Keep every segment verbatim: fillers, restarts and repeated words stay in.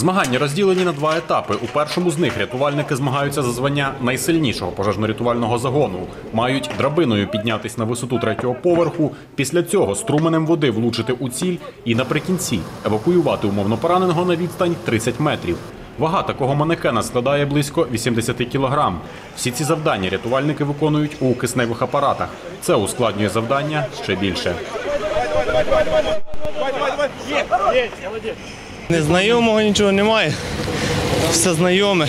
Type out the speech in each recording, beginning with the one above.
Змагання розділені на два етапи. У першому з них рятувальники змагаються за звання найсильнішого пожежно-рятувального загону. Мають драбиною піднятись на висоту третього поверху, після цього струменем води влучити у ціль і наприкінці евакуювати умовно пораненого на відстань тридцять метрів. Вага такого манекена складає близько вісімдесят кілограм. Всі ці завдання рятувальники виконують у кисневих апаратах. Це ускладнює завдання ще більше. Незнайомого нічого немає, все знайоме.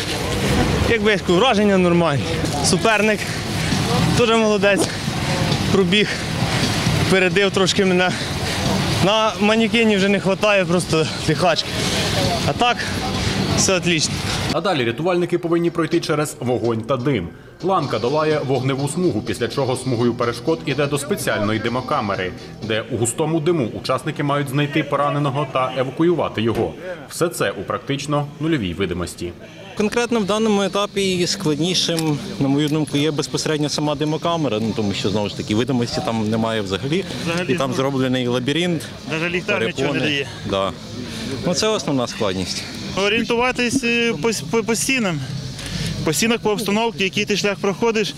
Якби враження нормальні. Суперник дуже молодець, пробіг, передив трошки мене. На манекені вже не вистачає просто лихачки. А так все отлично. А далі рятувальники повинні пройти через вогонь та дим. Ланка долає вогневу смугу, після чого смугою перешкод іде до спеціальної димокамери, де у густому диму учасники мають знайти пораненого та евакуювати його. Все це у практично нульовій видимості. Конкретно в даному етапі складнішим, на мою думку, є безпосередньо сама димокамера, ну, тому що, знову ж таки, видимості там немає взагалі. взагалі І там зроблений лабіринт, навіть ліхтар перепони. Нічого не дає. Да. Ну, це основна складність. Орієнтуватись по, по стінам. По стінах, по обстановці, який ти шлях проходиш,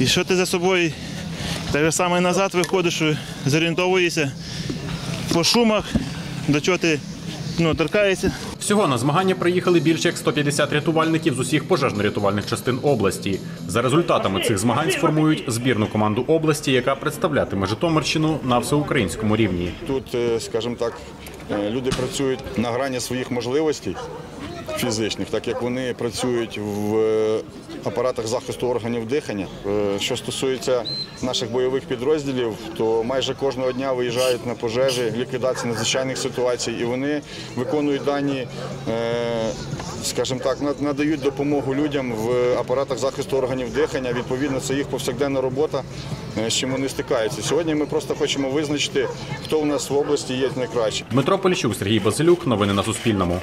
і що ти за собою, так же саме назад виходиш, зорієнтовуєшся по шумах, до чого ти ну, торкаєшся. Всього на змагання приїхали більше як сто п'ятдесят рятувальників з усіх пожежно-рятувальних частин області. За результатами цих змагань сформують збірну команду області, яка представлятиме Житомирщину на всеукраїнському рівні. Тут, скажімо так, люди працюють на грані своїх можливостей фізичних, так як вони працюють в апаратах захисту органів дихання. Що стосується наших бойових підрозділів, то майже кожного дня виїжджають на пожежі, ліквідації надзвичайних ситуацій, і вони виконують дані, скажімо так, надають допомогу людям в апаратах захисту органів дихання. Відповідно, це їх повсякденна робота, з чим вони стикаються. Сьогодні ми просто хочемо визначити, хто у нас в області є найкращий. Дмитро Поліщук, Сергій Басилюк. Новини на Суспільному.